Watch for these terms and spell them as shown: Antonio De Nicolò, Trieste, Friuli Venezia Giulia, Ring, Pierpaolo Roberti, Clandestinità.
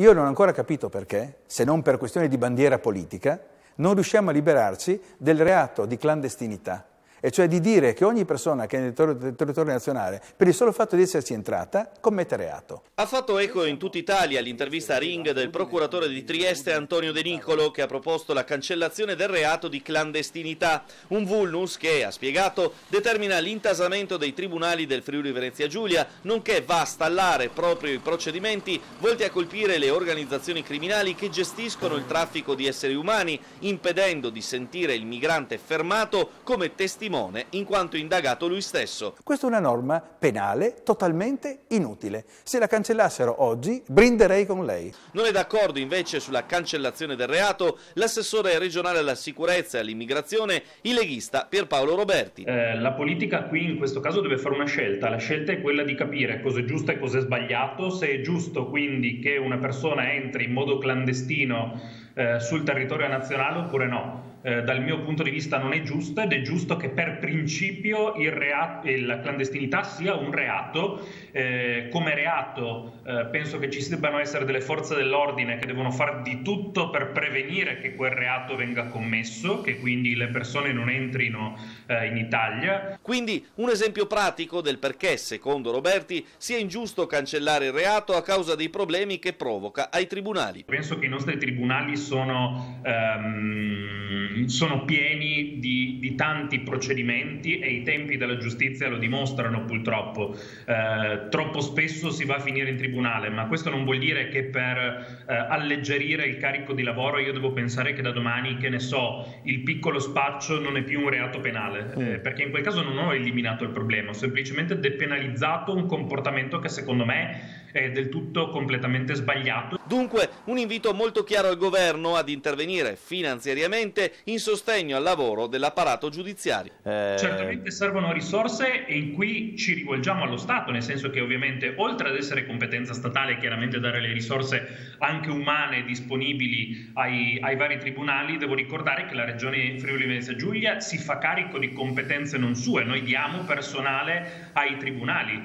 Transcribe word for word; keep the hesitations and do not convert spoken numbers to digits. Io non ho ancora capito perché, se non per questioni di bandiera politica, non riusciamo a liberarci del reato di clandestinità, e cioè di dire che ogni persona che è nel territorio, territorio nazionale, per il solo fatto di esserci entrata, commette reato. Ha fatto eco in tutta Italia l'intervista a Ring del procuratore di Trieste Antonio De Nicolò, che ha proposto la cancellazione del reato di clandestinità, un vulnus che, ha spiegato, determina l'intasamento dei tribunali del Friuli Venezia Giulia, nonché va a stallare proprio i procedimenti volti a colpire le organizzazioni criminali che gestiscono il traffico di esseri umani, impedendo di sentire il migrante fermato come testimone in quanto indagato lui stesso. Questa è una norma penale totalmente inutile. Se la cancellassero oggi, brinderei con lei. Non è d'accordo invece sulla cancellazione del reato l'assessore regionale alla sicurezza e all'immigrazione, il leghista Pierpaolo Roberti. Eh, la politica qui in questo caso deve fare una scelta. La scelta è quella di capire cosa è giusto e cosa è sbagliato. Se è giusto quindi che una persona entri in modo clandestino eh, sul territorio nazionale oppure no. Eh, dal mio punto di vista non è giusto, ed è giusto che per principio il reato, la clandestinità sia un reato. Eh, come reato eh, penso che ci debbano essere delle forze dell'ordine che devono fare di tutto per prevenire che quel reato venga commesso, che quindi le persone non entrino eh, in Italia. Quindi un esempio pratico del perché, secondo Roberti, sia ingiusto cancellare il reato a causa dei problemi che provoca ai tribunali. Penso che i nostri tribunali sono... Ehm, sono pieni di, di tanti procedimenti, e i tempi della giustizia lo dimostrano purtroppo. Eh, troppo spesso si va a finire in tribunale, ma questo non vuol dire che per eh, alleggerire il carico di lavoro io devo pensare che da domani, che ne so, il piccolo spaccio non è più un reato penale, eh, perché in quel caso non ho eliminato il problema, ho semplicemente depenalizzato un comportamento che secondo me è del tutto completamente sbagliato. Dunque un invito molto chiaro al governo ad intervenire finanziariamente in sostegno al lavoro dell'apparato giudiziario. Eh... Certamente servono risorse, e in cui ci rivolgiamo allo Stato, nel senso che ovviamente oltre ad essere competenza statale chiaramente dare le risorse anche umane disponibili ai, ai vari tribunali, devo ricordare che la regione Friuli Venezia Giulia si fa carico di competenze non sue, noi diamo personale ai tribunali.